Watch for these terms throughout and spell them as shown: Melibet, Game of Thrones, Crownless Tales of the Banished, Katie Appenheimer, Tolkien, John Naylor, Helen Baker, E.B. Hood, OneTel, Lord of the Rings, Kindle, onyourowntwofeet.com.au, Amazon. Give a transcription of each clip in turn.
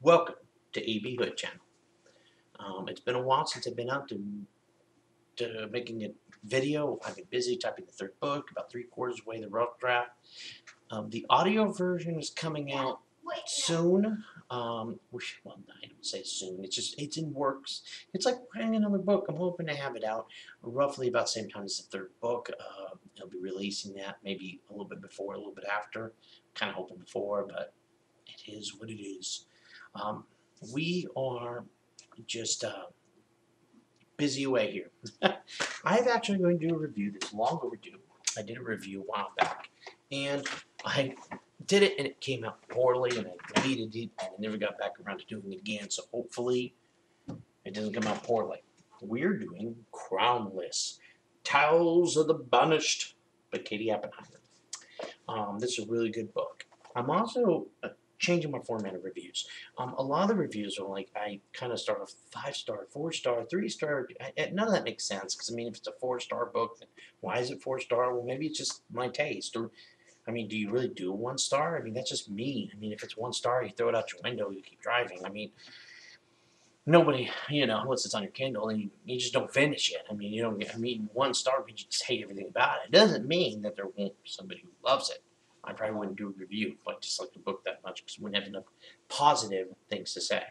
Welcome to E.B. Hood channel. It's been a while since I've been out to making a video. I've been busy typing the third book, about three-quarters of the way the rough draft. The audio version is coming out soon. Well, I don't say soon. It's in works. It's like writing another book. I'm hoping to have it out roughly about the same time as the third book. I'll be releasing that maybe a little bit before, a little bit after. Kind of hoping before, but it is what it is. We are just busy away here. I'm actually going to do a review that's long overdue. I did a review a while back, and I did it, and it came out poorly, and I deleted it, and I never got back around to doing it again, so hopefully it doesn't come out poorly. We're doing Crownless Tales of the Banished by Katie Appenheimer. This is a really good book. I'm also changing my format of reviews. A lot of the reviews are like, I kind of start with 5-star, 4-star, 3-star. None of that makes sense, because I mean, if it's a 4-star book, then why is it 4-star? Well, maybe it's just my taste. Or, I mean, do you really do a 1-star? I mean, that's just mean. I mean, if it's 1-star, you throw it out your window, you keep driving. I mean, nobody, you know, unless it's on your Kindle, and you just don't finish it. I mean, you don't. I mean, 1-star, but you just hate everything about it. It doesn't mean that there won't be somebody who loves it. I probably wouldn't do a review if I disliked the book that much, because I wouldn't have enough positive things to say.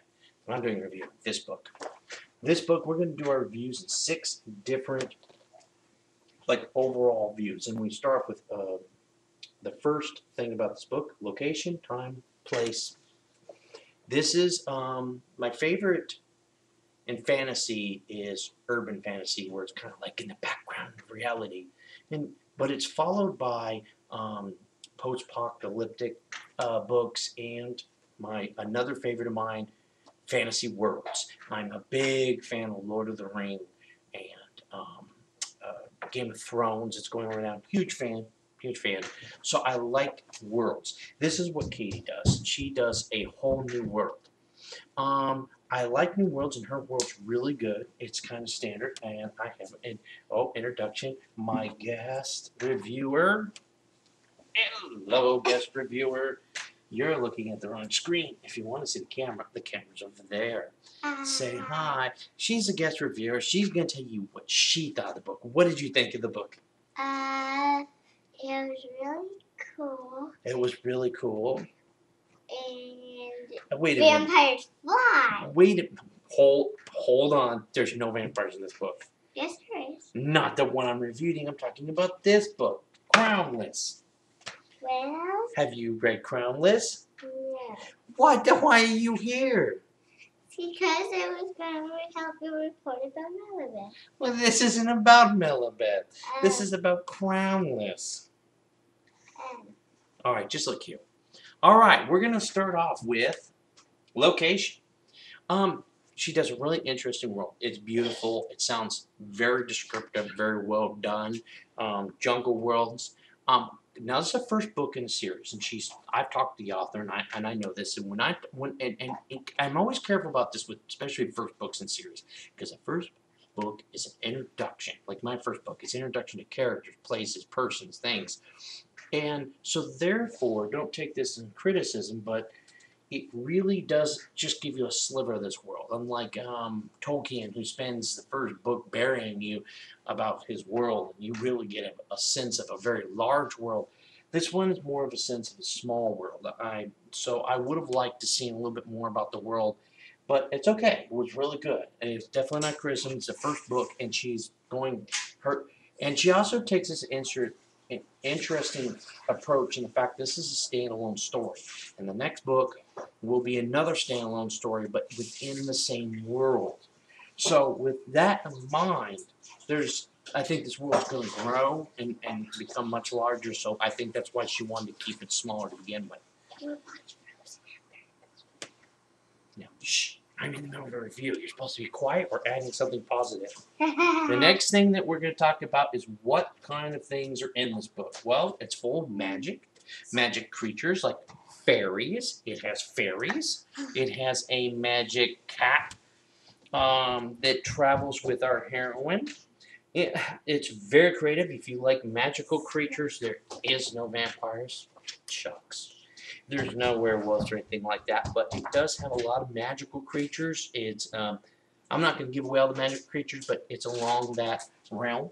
But I'm doing a review of this book. This book, we're going to do our reviews in 6 different, like, overall views. And we start off with the first thing about this book: location, time, place. This is my favorite in fantasy is urban fantasy, where it's kind of like in the background of reality, but it's followed by post-apocalyptic books, and another favorite of mine, fantasy worlds. I'm a big fan of Lord of the Rings and Game of Thrones. It's going on right now. Huge fan. So I like worlds. This is what Katie does. She does a whole new world. I like new worlds, and her world's really good. It's kind of standard, and I have an introduction. My guest reviewer. Hello, guest reviewer. You're looking at the wrong screen. If you want to see the camera's over there. Say hi. She's a guest reviewer. She's going to tell you what she thought of the book. What did you think of the book? It was really cool. It was really cool. And wait a minute. Vampires fly. Hold on. There's no vampires in this book. Yes, there is. Not the one I'm reviewing. I'm talking about this book, Crownless. Well, have you read Crownless? No. What? Then why are you here? Because I was going to help you report about Melibet. Well, this isn't about Melibet. This is about Crownless. All right, just look here. All right, we're going to start off with location. She does a really interesting world. It's beautiful. It sounds very descriptive, very well done. Jungle worlds. Now this is the first book in the series, and I've talked to the author, and I know this, and I'm always careful about this with especially first books in series, because the first book is an introduction. Like my first book, it's an introduction to characters, places, persons, things, and so therefore don't take this in criticism, but it really does just give you a sliver of this world. Unlike Tolkien, who spends the first book burying you about his world, and you really get a sense of a very large world. This one is more of a sense of a small world. So I would have liked to see a little bit more about the world, but it's okay. It was really good, and it's definitely not criticism. It's the first book, and she also takes this an interesting approach in the fact this is a standalone story, and the next book will be another standalone story, but within the same world. So with that in mind, I think this world is going to grow and become much larger, so I think that's why she wanted to keep it smaller to begin with. Now, shh, I'm in the middle of a review. You're supposed to be quiet or adding something positive. The next thing that we're going to talk about is what kind of things are in this book. Well, it's full of magic creatures like fairies. It has fairies. It has a magic cat that travels with our heroine. It's very creative. If you like magical creatures, there is no vampires. Shucks. there's no werewolves or anything like that, but it does have a lot of magical creatures. It's I'm not going to give away all the magical creatures, but it's along that realm.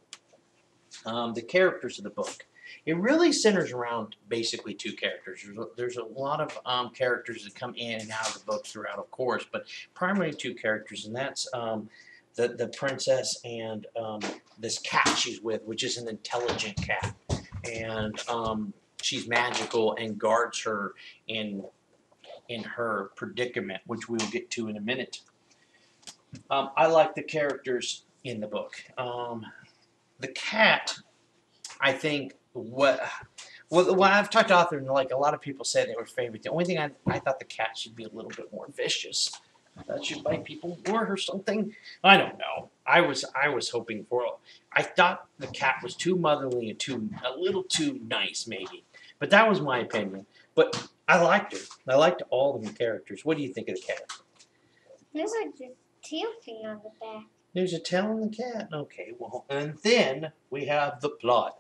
The characters of the book. It really centers around basically two characters. There's a lot of characters that come in and out of the book throughout, of course, but primarily two characters, and that's the princess and this cat she's with, which is an intelligent cat. And she's magical and guards her in her predicament, which we will get to in a minute. I like the characters in the book. The cat, I think, well, I've talked to authors, and like a lot of people said they were favorite. The only thing I thought the cat should be a little bit more vicious. That should bite people more or something. I don't know. I was hoping for. I thought the cat was too motherly and a little too nice, maybe. But that was my opinion. But I liked her. I liked all the characters. What do you think of the cat? There's a tail thing on the back. There's a tail on the cat. Okay. Well, and then we have the plot.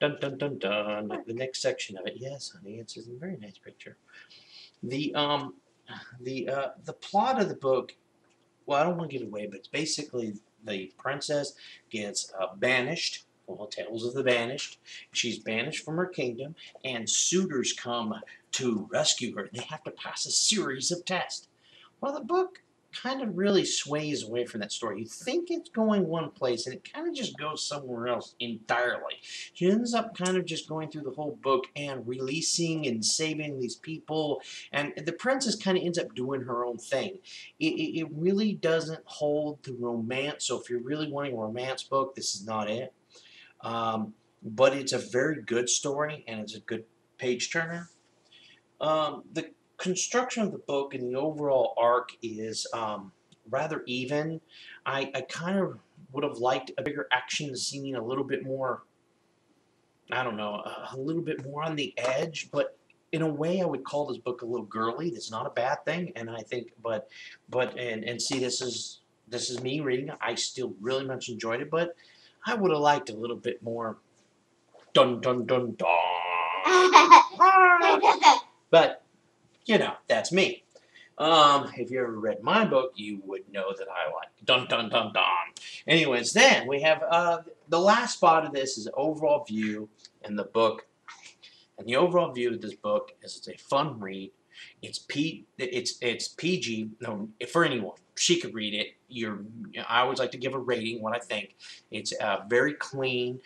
Dun dun dun dun. Look. The next section of it. Yes, honey. It's a very nice picture. The plot of the book, well, I don't want to give it away, but it's basically the princess gets banished, well, Tales of the Banished. She's banished from her kingdom, and suitors come to rescue her, and they have to pass a series of tests. Well, the book kind of really sways away from that story. You think it's going one place, and it kind of just goes somewhere else entirely. She ends up kind of just going through the whole book and releasing and saving these people, and the princess kind of ends up doing her own thing. It really doesn't hold the romance, so if you're really wanting a romance book, this is not it. But it's a very good story, and it's a good page-turner. The construction of the book and the overall arc is rather even. I kind of would have liked a bigger action scene, a little bit more, I don't know, a little bit more on the edge, but in a way I would call this book a little girly. That's not a bad thing, and I think, and see, this is me reading. I still really much enjoyed it, but I would have liked a little bit more dun dun dun dun. But you know, that's me. If you ever read my book, you would know that I like dun dun dun dun. Anyways, then we have the last spot of this is overall view in the book, and the overall view of this book is it's a fun read. It's PG. No, for anyone, she could read it. I always like to give a rating what I think. It's very clean.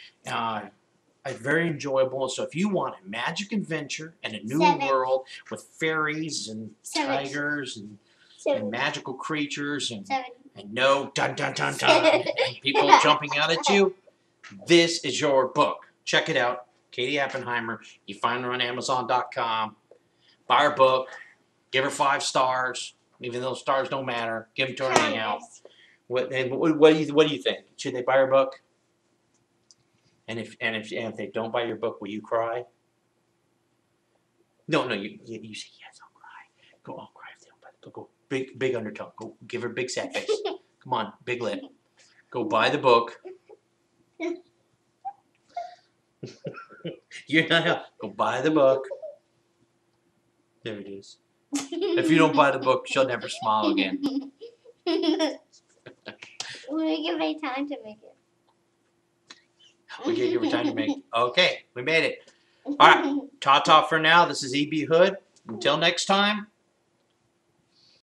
Very enjoyable. So if you want a magic adventure and a new world with fairies and tigers and magical creatures and no dun dun dun dun and people jumping out at you, this is your book. Check it out. Katie Appenheimer. You find her on Amazon.com. Buy her book. Give her 5 stars. Even though stars don't matter, give them to her anyhow. What do you think? Should they buy her book? And if they don't buy your book, will you cry? No, you say yes. I'll cry. Go, I'll cry if they don't buy the book. Go big undertone. Go give her a big sad face. Come on, big lip. Go buy the book. You're not help. Go buy the book. There it is. If you don't buy the book, she'll never smile again. We give her time to make it. We gave you time to make it. Okay, we made it. All right, ta-ta for now. This is E.B. Hood. Until next time.